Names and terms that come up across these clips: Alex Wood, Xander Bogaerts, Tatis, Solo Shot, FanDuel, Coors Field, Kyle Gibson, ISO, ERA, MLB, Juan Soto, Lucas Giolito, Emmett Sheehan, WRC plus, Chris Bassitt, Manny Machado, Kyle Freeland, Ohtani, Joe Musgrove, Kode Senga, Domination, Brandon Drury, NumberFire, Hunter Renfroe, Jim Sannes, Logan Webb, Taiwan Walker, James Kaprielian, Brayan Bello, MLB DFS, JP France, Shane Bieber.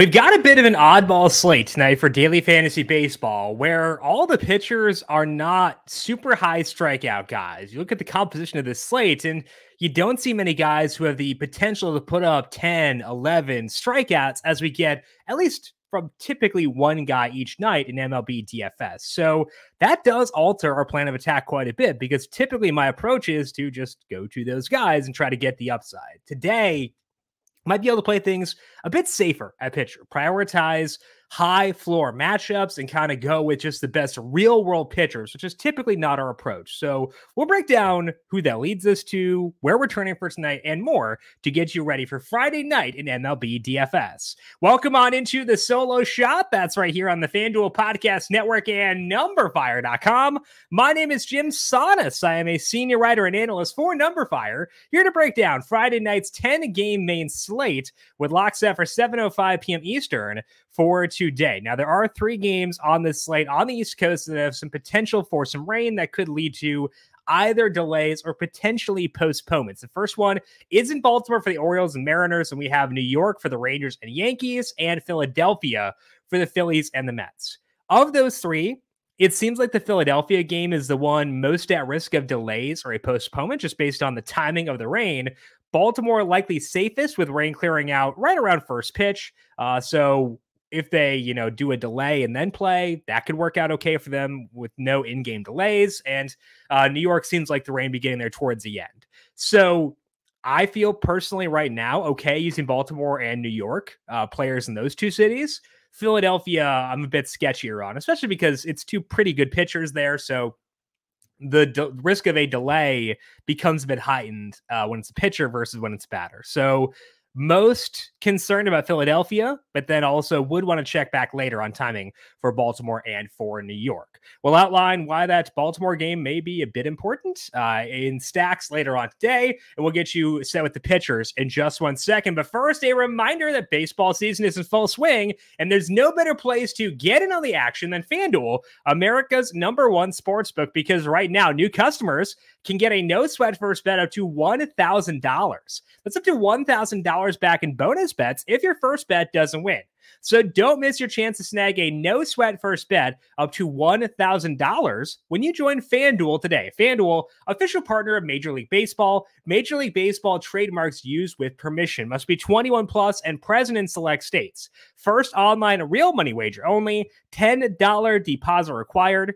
We've got a bit of an oddball slate tonight for Daily Fantasy Baseball, where all the pitchers are not super high strikeout guys. You look at the composition of this slate, and you don't see many guys who have the potential to put up 10, 11 strikeouts as we get at least from typically one guy each night in MLB DFS. So that does alter our plan of attack quite a bit, because typically my approach is to just go to those guys and try to get the upside. Today, might be able to play things a bit safer at pitcher, prioritize high floor matchups, and kind of go with just the best real world pitchers, which is typically not our approach. So we'll break down who that leads us to, where we're turning for tonight, and more to get you ready for Friday night in MLB DFS. Welcome on into the Solo Shot. That's right here on the FanDuel Podcast Network and NumberFire.com. My name is Jim Sannes. I am a senior writer and analyst for NumberFire, here to break down Friday night's 10-game main slate with locks set for 7:05 p.m. Eastern for today. Now, there are three games on this slate on the East Coast that have some potential for some rain that could lead to either delays or potentially postponements. The first one is in Baltimore for the Orioles and Mariners, and we have New York for the Rangers and Yankees, and Philadelphia for the Phillies and the Mets. Of those three, it seems like the Philadelphia game is the one most at risk of delays or a postponement, just based on the timing of the rain. Baltimore likely safest, with rain clearing out right around first pitch. So if they, do a delay and then play, that could work out okay for them with no in-game delays. And New York seems like the rain be getting there towards the end. So I feel personally right now okay using Baltimore and New York players in those two cities. Philadelphia, I'm a bit sketchier on, especially because it's two pretty good pitchers there. So the risk of a delay becomes a bit heightened when it's a pitcher versus when it's a batter. So most concerned about Philadelphia, but then also would want to check back later on timing for Baltimore and for New York. We'll outline why that Baltimore game may be a bit important in stacks later on today, and we'll get you set with the pitchers in just one second. But first, a reminder that baseball season is in full swing, and there's no better place to get in on the action than FanDuel, America's #1 sportsbook, because right now, new customers can get a no-sweat first bet up to $1,000. That's up to $1,000 back in bonus bets if your first bet doesn't win. So don't miss your chance to snag a no-sweat first bet up to $1,000 when you join FanDuel today. FanDuel, official partner of Major League Baseball. Major League Baseball trademarks used with permission. Must be 21 plus and present in select states. First online real money wager only. $10 deposit required.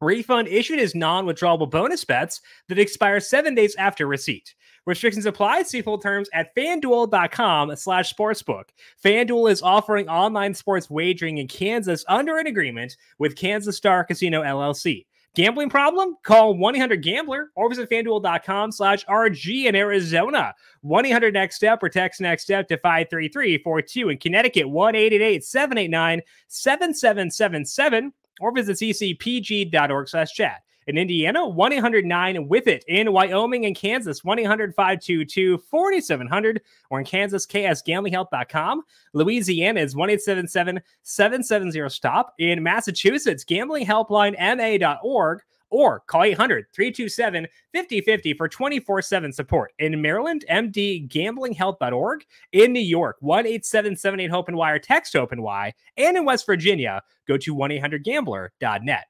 Refund issued as non-withdrawable bonus bets that expire 7 days after receipt. Restrictions apply. See full terms at FanDuel.com/sportsbook. FanDuel is offering online sports wagering in Kansas under an agreement with Kansas Star Casino, LLC. Gambling problem? Call 1-800-GAMBLER or visit FanDuel.com/RG in Arizona. 1-800-NEXT-STEP or text NEXT-STEP to 53342 in Connecticut. 1-888-789-7777. Or visit ccpg.org/chat. In Indiana, 1-800-9-WITH-IT. In Wyoming and Kansas, 1-800-522-4700. Or in Kansas, ksgamblinghelp.com. Louisiana is 1-877-770-STOP. In Massachusetts, gamblinghelplinema.org. Or call 800-327-5050 for 24/7 support. In Maryland, mdgamblinghelp.org. In New York, 1-877-8-HOPE-NY or text HOPE-NY. And in West Virginia, go to 1-800-GAMBLER.net.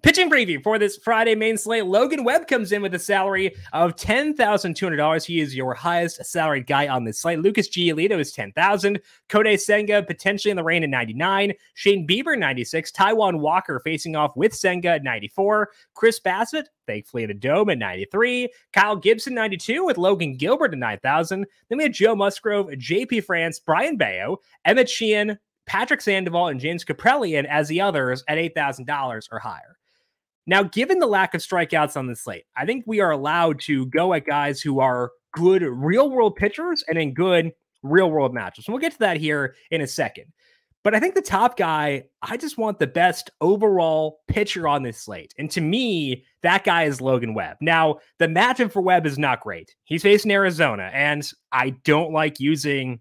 Pitching preview for this Friday main slate. Logan Webb comes in with a salary of $10,200. He is your highest salaried guy on this slate. Lucas Giolito is $10,000. Kode Senga potentially in the rain at $99. Shane Bieber, $96. Taiwan Walker facing off with Senga at $94. Chris Bassitt, thankfully in a dome, at $93. Kyle Gibson, $92, with Logan Gilbert at $9,000. Then we have Joe Musgrove, JP France, Brayan Bello, Emmett Sheehan, Patrick Sandoval, and James Kaprielian as the others at $8,000 or higher. Now, given the lack of strikeouts on the slate, I think we are allowed to go at guys who are good real-world pitchers and in good real-world matchups. And we'll get to that here in a second. But I think the top guy, I just want the best overall pitcher on this slate. And to me, that guy is Logan Webb. Now, the matchup for Webb is not great. He's facing Arizona, and I don't like using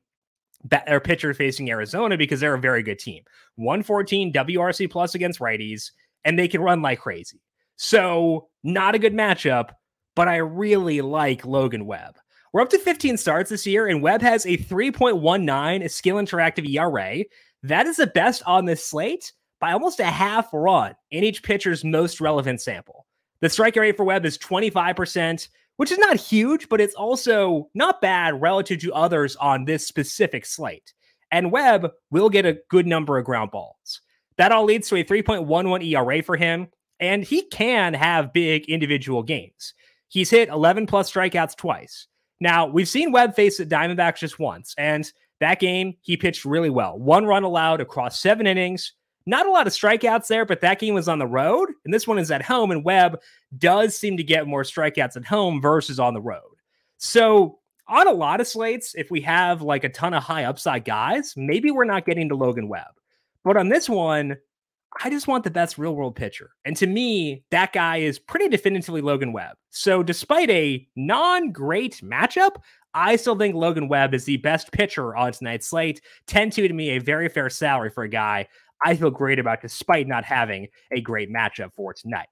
or pitcher facing Arizona because they're a very good team. 114 WRC plus against righties, and they can run like crazy. So not a good matchup, but I really like Logan Webb. We're up to 15 starts this year, and Webb has a 3.19 skill interactive ERA. That is the best on this slate by almost a half run in each pitcher's most relevant sample. The strikeout rate for Webb is 25%, which is not huge, but it's also not bad relative to others on this specific slate. And Webb will get a good number of ground balls. That all leads to a 3.11 ERA for him, and he can have big individual games. He's hit 11-plus strikeouts twice. Now, we've seen Webb face the Diamondbacks just once, and that game, he pitched really well. One run allowed across 7 innings. Not a lot of strikeouts there, but that game was on the road, and this one is at home, and Webb does seem to get more strikeouts at home versus on the road. So on a lot of slates, if we have like a ton of high upside guys, maybe we're not getting to Logan Webb. But on this one, I just want the best real-world pitcher. And to me, that guy is pretty definitively Logan Webb. So despite a non-great matchup, I still think Logan Webb is the best pitcher on tonight's slate. 10-2 to me, a very fair salary for a guy I feel great about despite not having a great matchup for tonight.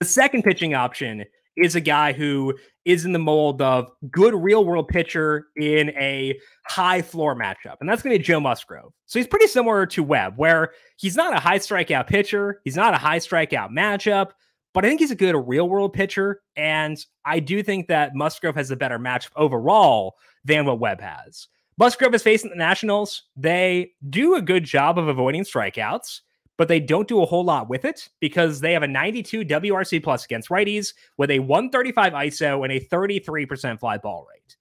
The second pitching option is a guy who is in the mold of good real-world pitcher in a high-floor matchup, and that's going to be Joe Musgrove. So he's pretty similar to Webb, where he's not a high-strikeout pitcher, he's not a high-strikeout matchup, but I think he's a good real-world pitcher, and I do think that Musgrove has a better matchup overall than what Webb has. Musgrove is facing the Nationals. They do a good job of avoiding strikeouts, but they don't do a whole lot with it because they have a 92 WRC plus against righties with a 135 ISO and a 33% fly ball rate.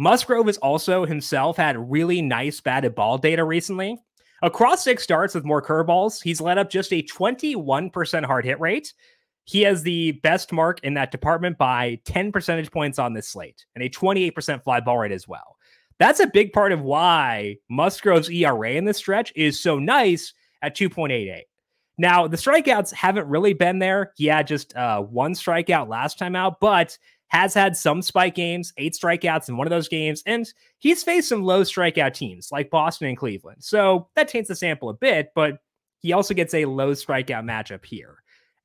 Musgrove has also himself had really nice batted ball data recently. Across 6 starts with more curveballs, he's led up just a 21% hard hit rate. He has the best mark in that department by 10 percentage points on this slate and a 28% fly ball rate as well. That's a big part of why Musgrove's ERA in this stretch is so nice at 2.88. Now, the strikeouts haven't really been there. He had just one strikeout last time out, but has had some spike games, 8 strikeouts in one of those games, and he's faced some low strikeout teams like Boston and Cleveland. So that taints the sample a bit, but he also gets a low strikeout matchup here.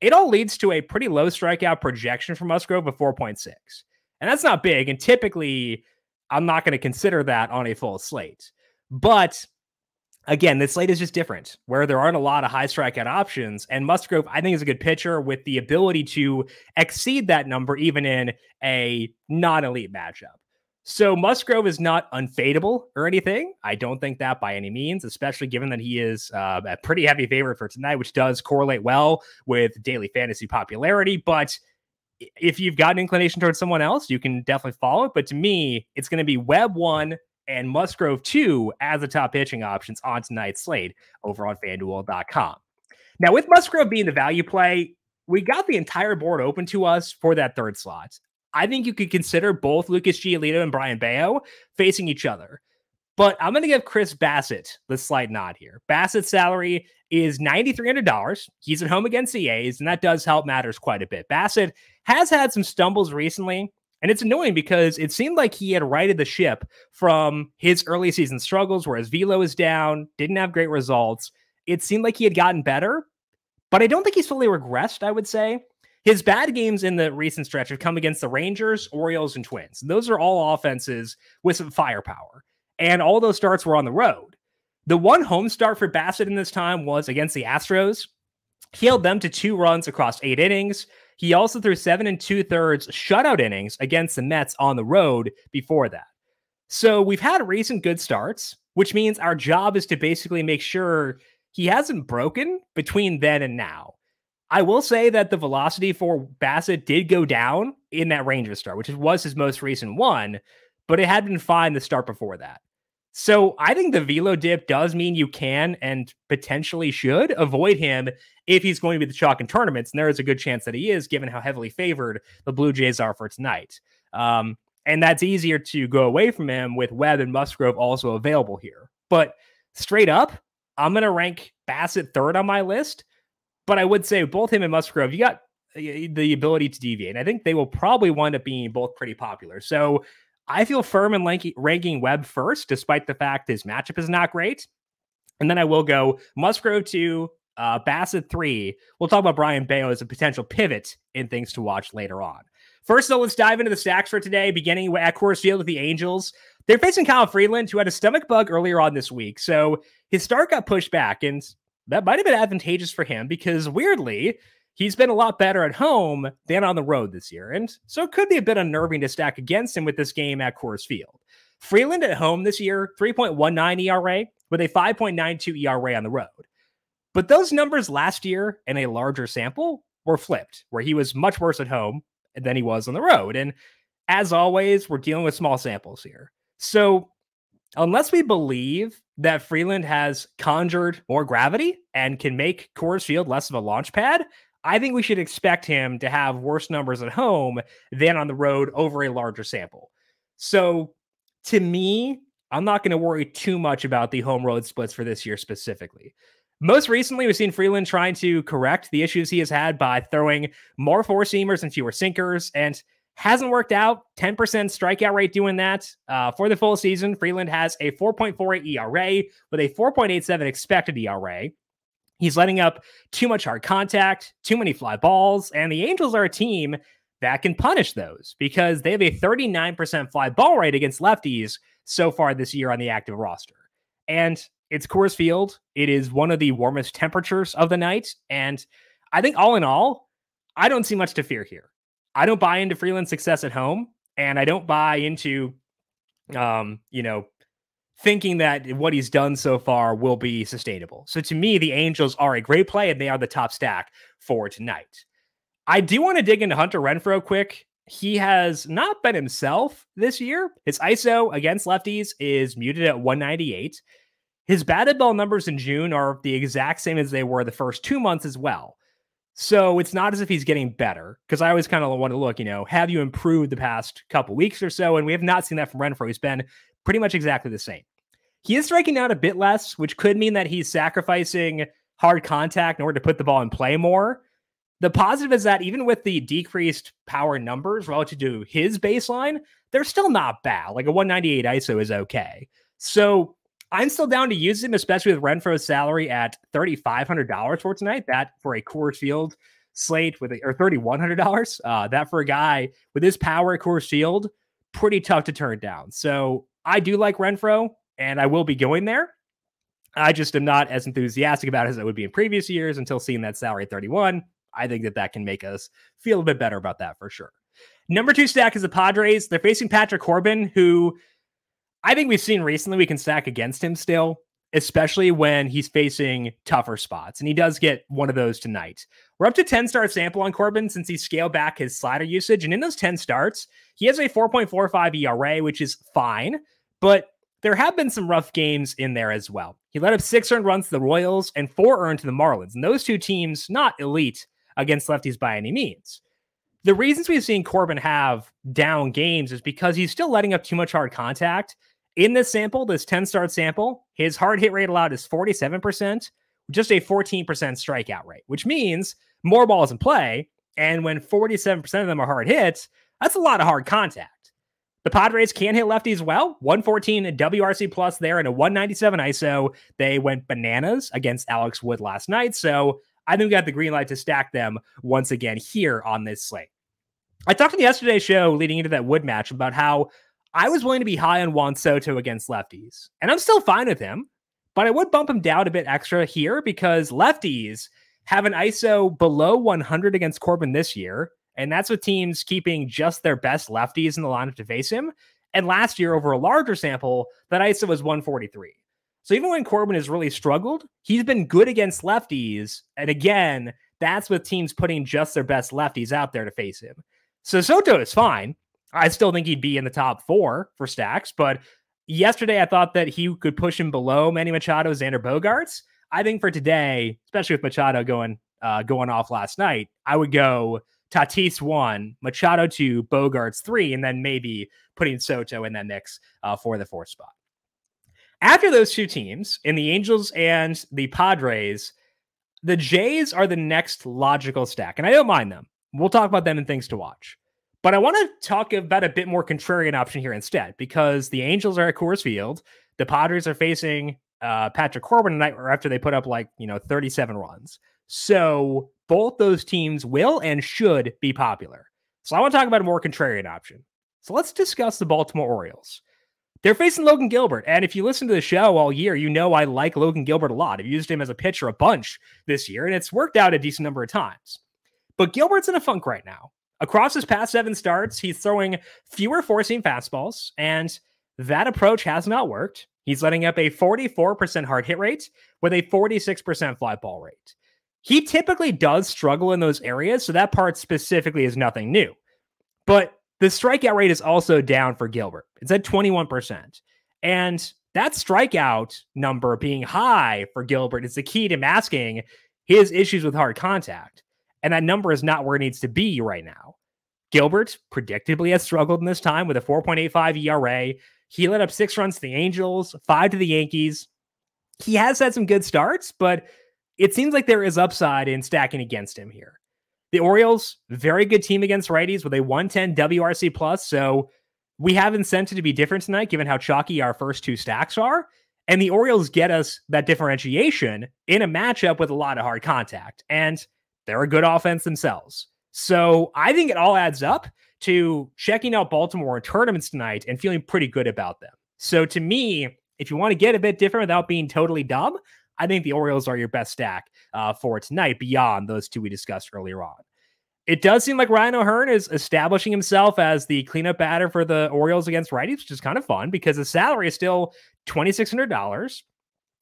It all leads to a pretty low strikeout projection for Musgrove of 4.6. And that's not big, and typically I'm not going to consider that on a full slate. But again, this slate is just different, where there aren't a lot of high strikeout options, and Musgrove, I think, is a good pitcher with the ability to exceed that number even in a non-elite matchup. So Musgrove is not unfadable or anything. I don't think that by any means, especially given that he is a pretty heavy favorite for tonight, which does correlate well with daily fantasy popularity. But if you've got an inclination towards someone else, you can definitely follow it. But to me, it's going to be Webb 1, and Musgrove 2 as the top pitching options on tonight's slate over on FanDuel.com. Now, with Musgrove being the value play, we got the entire board open to us for that third slot. I think you could consider both Lucas Giolito and Brayan Bello facing each other. But I'm going to give Chris Bassitt the slight nod here. Bassitt's salary is $9,300. He's at home against the A's, and that does help matters quite a bit. Bassitt has had some stumbles recently, and it's annoying because it seemed like he had righted the ship from his early season struggles where his velo was down, didn't have great results. It seemed like he had gotten better, but I don't think he's fully regressed, I would say. His bad games in the recent stretch have come against the Rangers, Orioles, and Twins. Those are all offenses with some firepower, and all those starts were on the road. The one home start for Bassitt in this time was against the Astros. He held them to 2 runs across 8 innings. He also threw 7 2/3 shutout innings against the Mets on the road before that. So we've had recent good starts, which means our job is to basically make sure he hasn't broken between then and now. I will say that the velocity for Bassitt did go down in that Rangers start, which was his most recent one, but it had been fine the start before that. So I think the velo dip does mean you can and potentially should avoid him if he's going to be the chalk in tournaments. And there is a good chance that he is, given how heavily favored the Blue Jays are for tonight. And that's easier to go away from him with Webb and Musgrove also available here. But straight up, I'm going to rank Bassitt 3rd on my list. But I would say both him and Musgrove, you got the ability to deviate. And I think they will probably wind up being both pretty popular. So I feel firm in ranking Webb 1st, despite the fact his matchup is not great. And then I will go Musgrove 2, Bassitt 3. We'll talk about Brayan Bello as a potential pivot in things to watch later on. First, though, let's dive into the stacks for today, beginning at Coors Field with the Angels. They're facing Kyle Freeland, who had a stomach bug earlier on this week. So his start got pushed back, and that might have been advantageous for him because, weirdly, he's been a lot better at home than on the road this year. And so it could be a bit unnerving to stack against him with this game at Coors Field. Freeland at home this year, 3.19 ERA with a 5.92 ERA on the road. But those numbers last year in a larger sample were flipped, where he was much worse at home than he was on the road. And as always, we're dealing with small samples here. So unless we believe that Freeland has conjured more gravity and can make Coors Field less of a launch pad, I think we should expect him to have worse numbers at home than on the road over a larger sample. So to me, I'm not going to worry too much about the home road splits for this year specifically. Most recently, we've seen Freeland trying to correct the issues he has had by throwing more four-seamers and fewer sinkers, and hasn't worked out. 10% strikeout rate doing that. For the full season, Freeland has a 4.48 ERA with a 4.87 expected ERA. He's letting up too much hard contact, too many fly balls, and the Angels are a team that can punish those because they have a 39% fly ball rate against lefties so far this year on the active roster. And it's Coors Field. It is one of the warmest temperatures of the night. And I think all in all, I don't see much to fear here. I don't buy into Freeland's success at home. And I don't buy into, thinking that what he's done so far will be sustainable. So to me, the Angels are a great play and they are the top stack for tonight. I do want to dig into Hunter Renfroe quick. He has not been himself this year. His ISO against lefties is muted at 198. His batted ball numbers in June are the exact same as they were the first 2 months as well. So it's not as if he's getting better, because I always kind of want to look, have you improved the past couple weeks or so? And we have not seen that from Renfroe. He's been pretty much exactly the same. He is striking out a bit less, which could mean that he's sacrificing hard contact in order to put the ball in play more. The positive is that even with the decreased power numbers relative to his baseline, they're still not bad. Like a 198 ISO is okay. So I'm still down to use him, especially with Renfroe's salary at $3,500 for tonight. That for a Coors Field slate with a, or $3,100. That for a guy with his power at Coors Field, pretty tough to turn down. So I do like Renfroe, and I will be going there. I just am not as enthusiastic about it as I would be in previous years until seeing that salary at 31. I think that can make us feel a bit better about that for sure. Number two stack is the Padres. They're facing Patrick Corbin, who I think we've seen recently we can stack against him still, especially when he's facing tougher spots. And he does get one of those tonight. We're up to 10 start sample on Corbin since he scaled back his slider usage. And in those 10 starts, he has a 4.45 ERA, which is fine. But there have been some rough games in there as well. He let up 6 earned runs to the Royals and 4 earned to the Marlins. And those two teams, not elite against lefties by any means. The reasons we've seen Corbin have down games is because he's still letting up too much hard contact. In this sample, this 10-start sample, his hard hit rate allowed is 47%, just a 14% strikeout rate, which means more balls in play, and when 47% of them are hard hits, that's a lot of hard contact. The Padres can hit lefties well, 114 WRC plus there and a 197 ISO. They went bananas against Alex Wood last night, so I think we got the green light to stack them once again here on this slate. I talked on yesterday's show leading into that Wood match about how I was willing to be high on Juan Soto against lefties, and I'm still fine with him, but I would bump him down a bit extra here because lefties have an ISO below 100 against Corbin this year, and that's with teams keeping just their best lefties in the lineup to face him. And last year, over a larger sample, that ISO was 143. So even when Corbin has really struggled, he's been good against lefties, and again, that's with teams putting just their best lefties out there to face him. So Soto is fine. I still think he'd be in the top 4 for stacks, but yesterday I thought that he could push him below Manny Machado, Xander Bogaerts. I think for today, especially with Machado going off last night, I would go Tatis 1, Machado 2, Bogaerts 3, and then maybe putting Soto in that mix for the 4th spot. After those two teams, in the Angels and the Padres, the Jays are the next logical stack, and I don't mind them. We'll talk about them and things to watch. But I want to talk about a bit more contrarian option here instead, because the Angels are at Coors Field. The Padres are facing Patrick Corbin tonight after they put up 37 runs. So both those teams will and should be popular. So I want to talk about a more contrarian option. So let's discuss the Baltimore Orioles. They're facing Logan Gilbert, and if you listen to the show all year, you know I like Logan Gilbert a lot. I've used him as a pitcher a bunch this year, and it's worked out a decent number of times. But Gilbert's in a funk right now. Across his past 7 starts, he's throwing fewer four-seam fastballs, and that approach has not worked. He's letting up a 44% hard hit rate with a 46% fly ball rate. He typically does struggle in those areas, so that part specifically is nothing new. But the strikeout rate is also down for Gilbert. It's at 21%. And that strikeout number being high for Gilbert is the key to masking his issues with hard contact. And that number is not where it needs to be right now. Gilbert predictably has struggled in this time with a 4.85 ERA. He let up 6 runs to the Angels, 5 to the Yankees. He has had some good starts, but it seems like there is upside in stacking against him here. The Orioles, very good team against righties with a 110 WRC plus, so we have incentive to be different tonight given how chalky our first 2 stacks are, and the Orioles get us that differentiation in a matchup with a lot of hard contact, and they're a good offense themselves. So I think it all adds up to checking out Baltimore in tournaments tonight and feeling pretty good about them. So to me, if you want to get a bit different without being totally dumb, I think the Orioles are your best stack for tonight beyond those 2 we discussed earlier on. It does seem like Ryan O'Hearn is establishing himself as the cleanup batter for the Orioles against righties, which is kind of fun because the salary is still $2,600,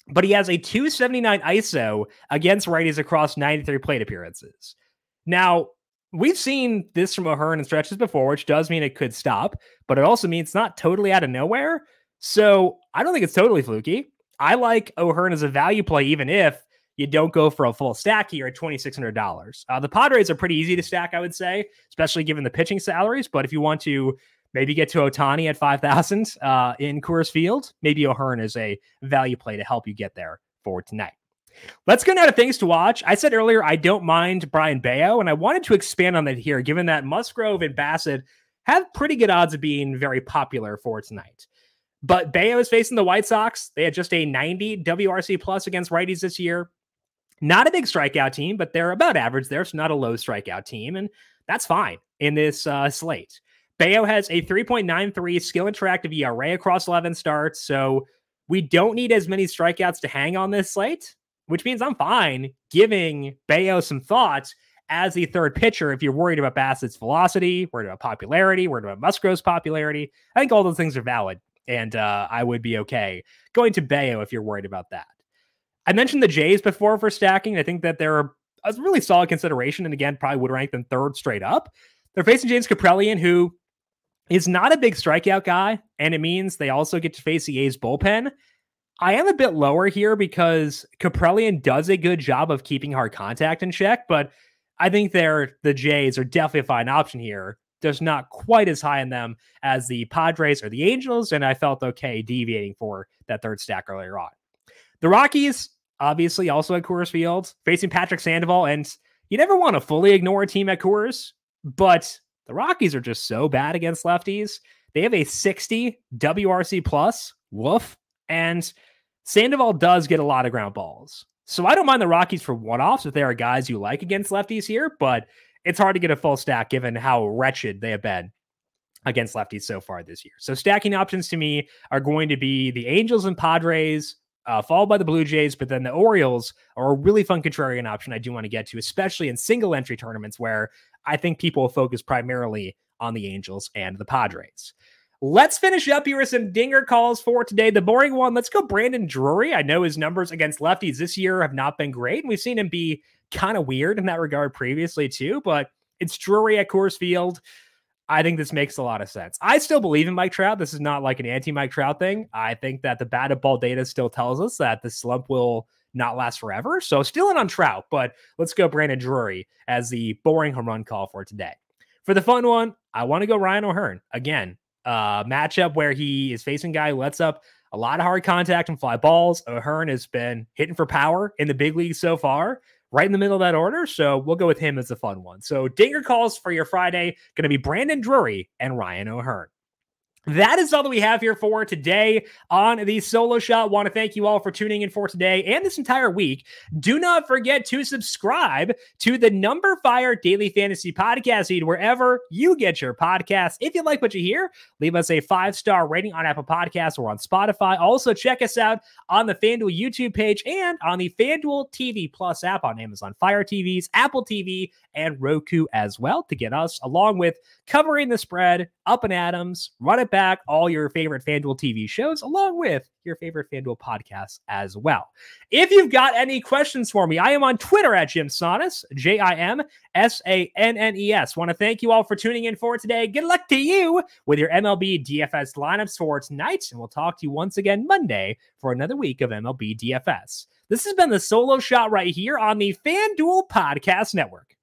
but he has a 279 ISO against righties across 93 plate appearances. Now, we've seen this from O'Hearn in stretches before, which does mean it could stop, but it also means it's not totally out of nowhere. So I don't think it's totally fluky. I like O'Hearn as a value play, even if you don't go for a full stack here at $2,600. The Padres are pretty easy to stack, I would say, especially given the pitching salaries. But if you want to maybe get to Ohtani at $5,000 in Coors Field, maybe O'Hearn is a value play to help you get there for tonight. Let's go now to things to watch. I said earlier I don't mind Brayan Bello, and I wanted to expand on that here, given that Musgrove and Bassitt have pretty good odds of being very popular for tonight. But Bello is facing the White Sox. They had just a 90 WRC plus against righties this year. Not a big strikeout team, but they're about average there, so not a low strikeout team, and that's fine in this slate. Bello has a 3.93 skill interactive ERA across 11 starts, so we don't need as many strikeouts to hang on this slate, which means I'm fine giving Bello some thought as the third pitcher if you're worried about Bassitt's velocity, worried about popularity, worried about Musgrove's popularity. I think all those things are valid. And I would be okay going to Bello if you're worried about that. I mentioned the Jays before for stacking. I think that they're a really solid consideration. And again, probably would rank them third straight up. They're facing James Kaprielian, who is not a big strikeout guy. And it means they also get to face the A's bullpen. I am a bit lower here because Kaprielian does a good job of keeping hard contact in check. But I think the Jays are definitely a fine option here. There's not quite as high in them as the Padres or the Angels, and I felt okay deviating for that third stack earlier on. The Rockies, obviously, also at Coors Field, facing Patrick Sandoval, and you never want to fully ignore a team at Coors, but the Rockies are just so bad against lefties. They have a 60 WRC plus, woof, and Sandoval does get a lot of ground balls. So I don't mind the Rockies for one-offs if there are guys you like against lefties here, but it's hard to get a full stack given how wretched they have been against lefties so far this year. So stacking options to me are going to be the Angels and Padres, followed by the Blue Jays, but then the Orioles are a really fun contrarian option I do want to get to, especially in single-entry tournaments where I think people focus primarily on the Angels and the Padres. Let's finish up here with some dinger calls for today. The boring one, let's go Brandon Drury. I know his numbers against lefties this year have not been great, and we've seen him be kind of weird in that regard previously too, but it's Drury at Coors Field. I think this makes a lot of sense. I still believe in Mike Trout. This is not like an anti-Mike Trout thing. I think that the batted ball data still tells us that the slump will not last forever. So still in on Trout, but let's go Brandon Drury as the boring home run call for today. For the fun one, I want to go Ryan O'Hearn. Again, matchup where he is facing a guy who lets up a lot of hard contact and fly balls. O'Hearn has been hitting for power in the big league so far. Right in the middle of that order, so we'll go with him as a fun one. So dinger calls for your Friday, going to be Brandon Drury and Ryan O'Hearn. That is all that we have here for today on the Solo Shot. Want to thank you all for tuning in for today and this entire week. Do not forget to subscribe to the NumberFire Daily Fantasy Podcast feed wherever you get your podcasts. If you like what you hear, leave us a 5-star rating on Apple Podcasts or on Spotify. Also, check us out on the FanDuel YouTube page and on the FanDuel TV Plus app on Amazon Fire TVs, Apple TV, and Roku as well to get us, along with Covering the Spread, Up and Adams, Run It Back, all your favorite FanDuel TV shows, along with your favorite FanDuel podcasts as well. If you've got any questions for me, I am on Twitter at Jim Sannes, JIMSANNES. Want to thank you all for tuning in for today. Good luck to you with your MLB DFS lineups for tonight, and we'll talk to you once again Monday for another week of MLB DFS. This has been the Solo Shot right here on the FanDuel Podcast Network.